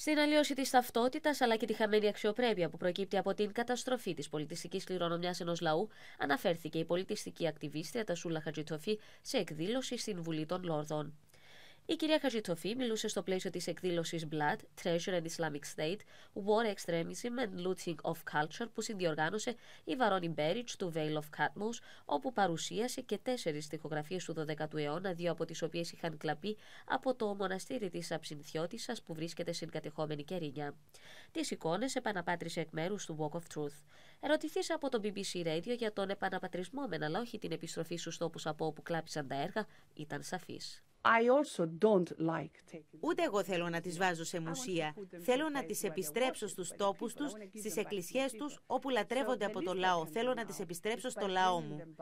στην αλλίωση της ταυτότητας αλλά και τη χαμένη αξιοπρέπεια που προκύπτει από την καταστροφή της πολιτιστικής κληρονομιάς ενός λαού, αναφέρθηκε η πολιτιστική ακτιβίστρια Τασούλα Χατζητοφή σε εκδήλωση στην Βουλή των Λόρδων. Η κυρία Χατζητοφή μιλούσε στο πλαίσιο της εκδήλωσης Blood, Treasure and Islamic State, War Extremism and Looting of Culture που συνδιοργάνωσε η Βαρόνι Μπέριτ του Veil vale of Catmouse, όπου παρουσίασε και 4 στιχογραφίες του 12ου αιώνα, 2 από τις οποίες είχαν κλαπεί από το μοναστήρι της Αψυμφιώτησας που βρίσκεται στην κατεχόμενη Κερίνια. Τις εικόνες επαναπάτρισε εκ μέρους του Walk of Truth. Ερωτηθήσα από το BBC Radio για τον επαναπατρισμόμενο, αλλά όχι την επιστροφή στους τόπους από όπου κλάπησαν τα έργα, ήταν σαφής. Ούτε εγώ θέλω να τις βάζω σε μουσεία. Θέλω να τις επιστρέψω στους τόπους τους, στις εκκλησίες τους, όπου λατρεύονται από το λαό. Θέλω να τις επιστρέψω στο λαό μου.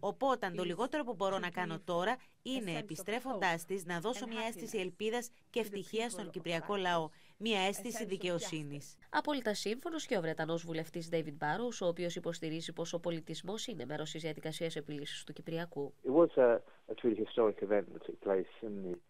Οπότε, το λιγότερο που μπορώ να κάνω τώρα είναι, επιστρέφοντάς τις, να δώσω μια αίσθηση ελπίδας και ευτυχίας στον κυπριακό λαό. Μια αίσθηση δικαιοσύνης. Απόλυτα σύμφωνος και ο Βρετανός βουλευτής Ντέιβιν Μπάρου, ο οποίος υποστηρίζει πως ο πολιτισμός είναι μέρος της διαδικασίας επίλυσης του Κυπριακού.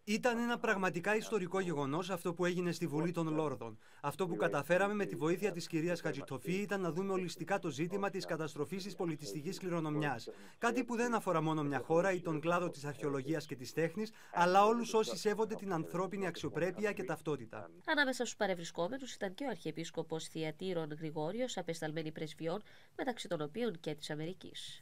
Ήταν ένα πραγματικά ιστορικό γεγονός αυτό που έγινε στη Βουλή των Λόρδων. Αυτό που καταφέραμε με τη βοήθεια της κυρίας Χατζητοφή ήταν να δούμε ολιστικά το ζήτημα της καταστροφής της πολιτιστικής κληρονομιάς. Κάτι που δεν αφορά μόνο μια χώρα ή τον κλάδο της αρχαιολογίας και της τέχνης, αλλά όλους όσοι σέβονται την ανθρώπινη αξιοπρέπεια και ταυτότητα. Ανάμεσα στους παρευρισκόμενους ήταν και ο Αρχιεπίσκοπος Θειατήρων Γρηγόριος, απεσταλμένη πρεσβειών, μεταξύ των οποίων και της Αμερικής.